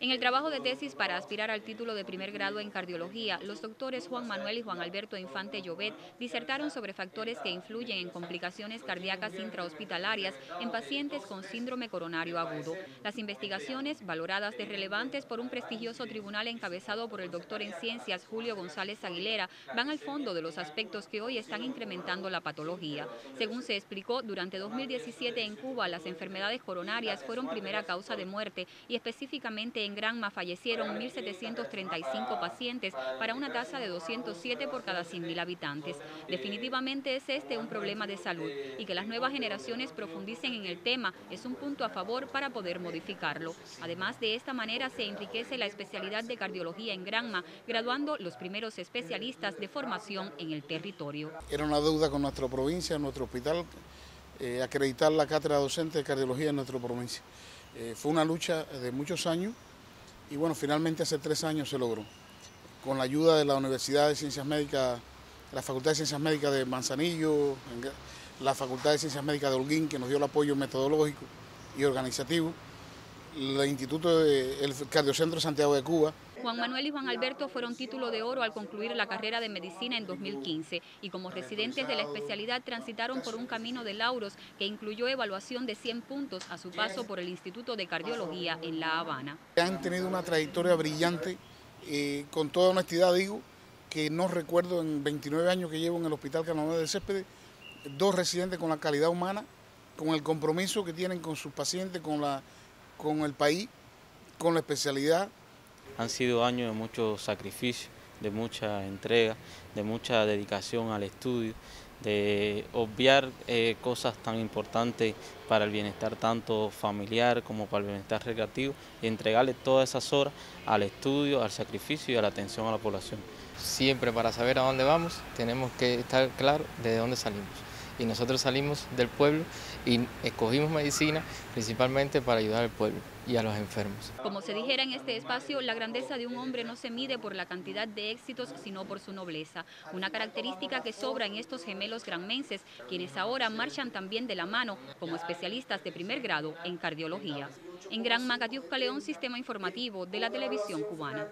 En el trabajo de tesis para aspirar al título de primer grado en cardiología, los doctores Juan Manuel y Juan Alberto Infante Llovet disertaron sobre factores que influyen en complicaciones cardíacas intrahospitalarias en pacientes con síndrome coronario agudo. Las investigaciones, valoradas de relevantes por un prestigioso tribunal encabezado por el doctor en ciencias Julio González Aguilera, van al fondo de los aspectos que hoy están incrementando la patología. Según se explicó, durante 2017 en Cuba las enfermedades coronarias fueron primera causa de muerte y específicamente en Granma fallecieron 1.735 pacientes para una tasa de 207 por cada 100.000 habitantes. Definitivamente es este un problema de salud y que las nuevas generaciones profundicen en el tema es un punto a favor para poder modificarlo. Además, de esta manera se enriquece la especialidad de cardiología en Granma, graduando los primeros especialistas de formación en el territorio. Era una deuda con nuestra provincia, nuestro hospital, acreditar la cátedra docente de cardiología en nuestra provincia. Fue una lucha de muchos años. Y bueno, finalmente hace 3 años se logró, con la ayuda de la Universidad de Ciencias Médicas, la Facultad de Ciencias Médicas de Manzanillo, la Facultad de Ciencias Médicas de Holguín, que nos dio el apoyo metodológico y organizativo, el Instituto del Cardiocentro Santiago de Cuba. Juan Manuel y Juan Alberto fueron título de oro al concluir la carrera de medicina en 2015 y como residentes de la especialidad transitaron por un camino de lauros que incluyó evaluación de 100 puntos a su paso por el Instituto de Cardiología en La Habana. Han tenido una trayectoria brillante, con toda honestidad digo que no recuerdo en 29 años que llevo en el Hospital Canonero de Céspedes, 2 residentes con la calidad humana, con el compromiso que tienen con sus pacientes, con el país, con la especialidad. Han sido años de mucho sacrificio, de mucha entrega, de mucha dedicación al estudio, de obviar cosas tan importantes para el bienestar tanto familiar como para el bienestar recreativo y entregarle todas esas horas al estudio, al sacrificio y a la atención a la población. Siempre para saber a dónde vamos tenemos que estar claro de dónde salimos. Y nosotros salimos del pueblo y escogimos medicina principalmente para ayudar al pueblo y a los enfermos. Como se dijera en este espacio, la grandeza de un hombre no se mide por la cantidad de éxitos, sino por su nobleza. Una característica que sobra en estos gemelos granmenses, quienes ahora marchan también de la mano como especialistas de primer grado en cardiología. En Granma, Yusca León, Sistema Informativo de la Televisión Cubana.